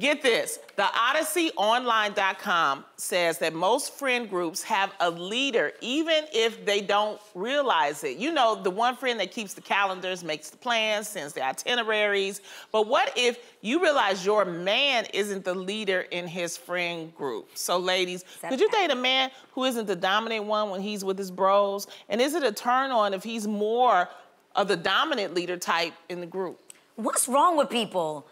Get this, theodysseyonline.com says that most friend groups have a leader, even if they don't realize it. You know, the one friend that keeps the calendars, makes the plans, sends the itineraries. But what if you realize your man isn't the leader in his friend group? So ladies, could you date a man who isn't the dominant one when he's with his bros? And is it a turn on if he's more of the dominant leader type in the group? What's wrong with people?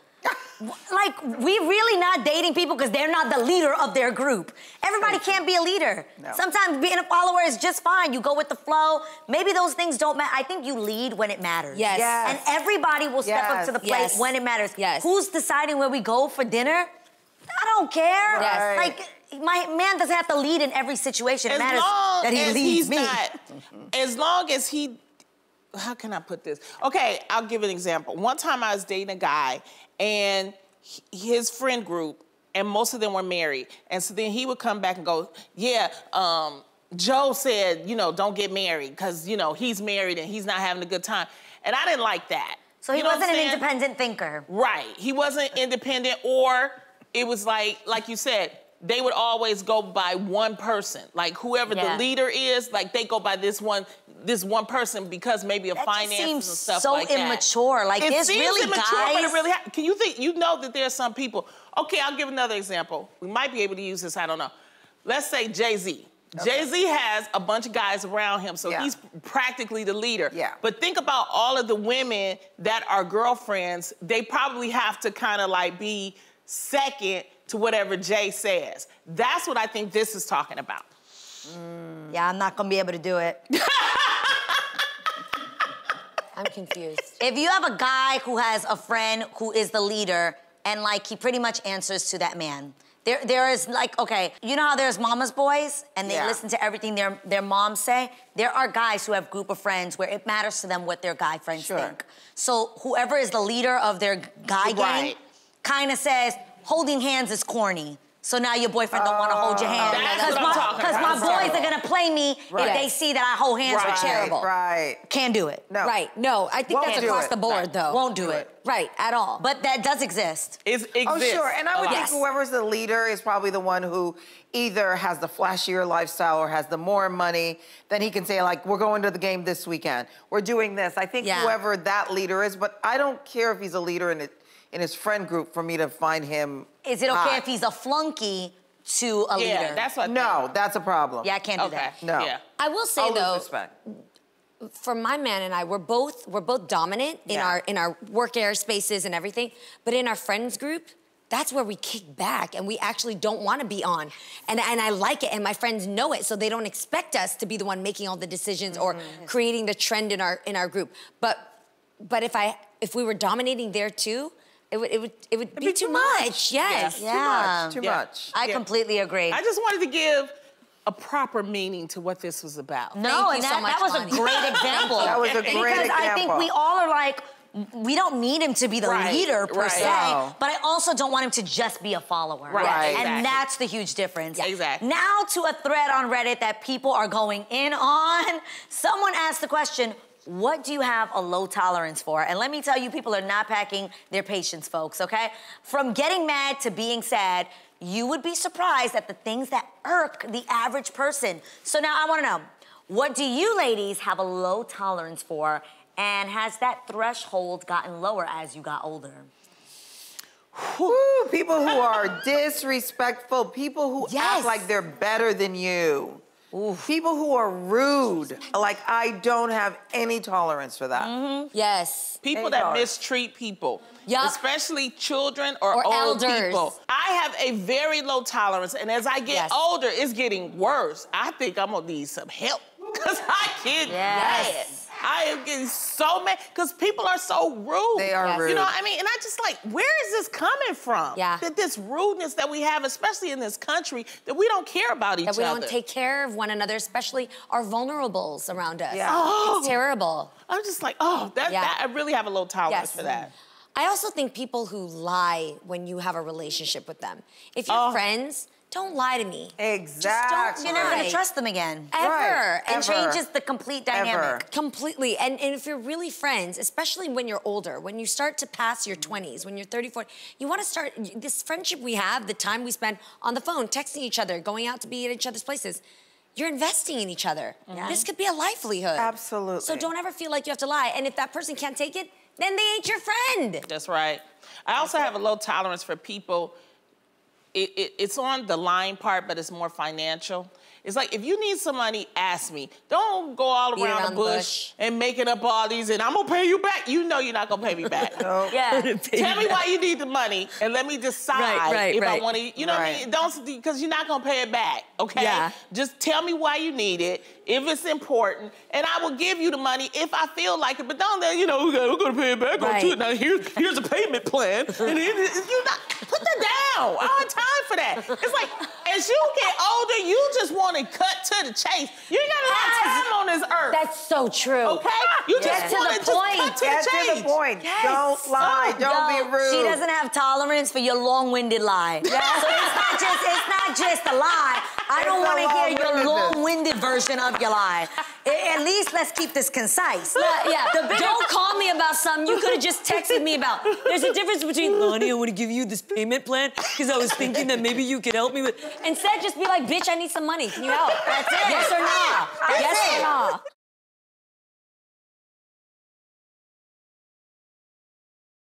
Like, we really not dating people because they're not the leader of their group. Everybody can't be a leader. No. Sometimes being a follower is just fine. You go with the flow. Maybe those things don't matter. I think you lead when it matters. Yes. Yes. And everybody will step up to the plate when it matters. Yes. Who's deciding where we go for dinner? I don't care. Yes. Like, my man doesn't have to lead in every situation. It matters that he leads me. As long as he... How can I put this? Okay, I'll give an example. One time I was dating a guy and his friend group, and most of them were married. And so then he would come back and go, yeah, Joe said, you know, don't get married because, you know, he's married and he's not having a good time. And I didn't like that. So he wasn't an independent thinker. Right, he wasn't independent, or it was like you said, they would always go by one person. Like, whoever the leader is, like, they go by this one person because maybe of finances and stuff like that. It seems so immature. Like, it's really immature, but it really can you think, you know that there's some people. Okay, I'll give another example. We might be able to use this, I don't know. Let's say Jay-Z. Okay. Jay-Z has a bunch of guys around him, so he's practically the leader. Yeah. But think about all of the women that are girlfriends. They probably have to kind of, like, be second to whatever Jay says. That's what I think this is talking about. Mm. Yeah, I'm not gonna be able to do it. I'm confused. If you have a guy who has a friend who is the leader and, like, he pretty much answers to that man, there is, like, okay, you know how there's mama's boys and they listen to everything their moms say? There are guys who have group of friends where it matters to them what their guy friends think. So whoever is the leader of their guy gang kinda says, holding hands is corny. So now your boyfriend don't want to hold your hand. Because my boys are going to play me if they see that I hold hands with Cherelle. Right. Can't do it. No. Right. No, I think that's across the board, though. Won't do it. Right, at all. But that does exist. It exists. Oh, sure. And I would think whoever's the leader is probably the one who either has the flashier lifestyle or has the more money. Then he can say, like, we're going to the game this weekend. We're doing this. I think whoever that leader is, but I don't care if he's a leader in his friend group for me to find him. Is it okay if he's a flunky to a leader? Yeah, that's what No, that's a problem. Yeah, I can't do that. No. Yeah. I will say, though, for my man and I, we're both dominant in our work airspaces and everything, but in our friends group, that's where we kick back and we actually don't want to be on. And I like it, and my friends know it, so they don't expect us to be the one making all the decisions or creating the trend in our group. But if we were dominating there too, it would be too much. Yes. Yeah. Too much. I completely agree. I just wanted to give a proper meaning to what this was about. No, and that was a great example. That was a great example. Because I think we all are like, we don't need him to be the leader per se, but I also don't want him to just be a follower. Right. And that's the huge difference. Yeah. Exactly. Now to a thread on Reddit that people are going in on. Someone asked the question, what do you have a low tolerance for? And let me tell you, people are not packing their patience, folks, okay? From getting mad to being sad, you would be surprised at the things that irk the average person. So now I wanna know, what do you ladies have a low tolerance for? And has that threshold gotten lower as you got older? Whew, people who are disrespectful, people who act like they're better than you. Oof. People who are rude, like, I don't have any tolerance for that. Mm-hmm. Yes. People that mistreat people, especially children or old elders. People. I have a very low tolerance, and as I get older, it's getting worse. I think I'm gonna need some help, because I can't I am getting so mad, because people are so rude. They are rude. You know what I mean? And I just like, where is this coming from? Yeah. That this rudeness that we have, especially in this country, that we don't care about each other. That we don't take care of one another, especially our vulnerables around us. Yeah. Oh. It's terrible. I'm just like, that I really have a low tolerance for that. I also think people who lie when you have a relationship with them. If you're friends, don't lie to me. Exactly. Just don't, you're never gonna trust them again. Ever. Right. And changes the complete dynamic. Completely. And if you're really friends, especially when you're older, when you start to pass your 20s, when you're 30, 40, you wanna start, this friendship we have, the time we spend on the phone, texting each other, going out to be at each other's places, you're investing in each other. Yeah. This could be a livelihood. Absolutely. So don't ever feel like you have to lie. And if that person can't take it, then they ain't your friend. That's right. I also have a low tolerance for people. It's on the lying part, but it's more financial. It's like, if you need some money, ask me. Don't go all around the bush and make it up all these, and I'm gonna pay you back. You know you're not gonna pay me back. Tell me why you need the money, and let me decide if I wanna, you know what I mean? Don't, because you're not gonna pay it back, okay? Yeah. Just tell me why you need it, if it's important, and I will give you the money if I feel like it, but don't let, you know, we're gonna pay it back on you. Now, here's a payment plan, and you're not, put that down. I don't have time for that. It's like, as you get older, you just want to cut to the chase. You ain't got a lot of time on this earth. That's so true. Okay? You just want to cut to the chase. Get to the point. Yes. Don't lie. Don't be rude. She doesn't have tolerance for your long-winded lie. So it's not just a lie. I don't want to hear your long-winded version of your lie. At least let's keep this concise. Don't call me about something you could have just texted me about. There's a difference between, Lonnie, I want to give you this payment plan because I was thinking that maybe you could help me with. Instead, just be like, bitch, I need some money. Can you help? That's it.